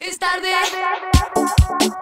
It's tarde.